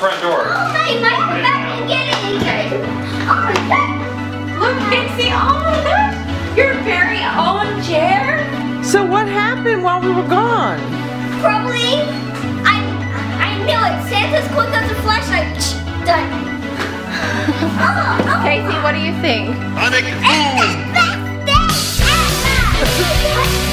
front door. Oh, babe, I have nothing to get in here. Oh, my God. Look, Pixie, oh my gosh. Your very own chair. So what happened while we were gone? Probably, I knew it. Santa's quick as a flashlight. Psh, done. Casey, what do you think? I think it's cool.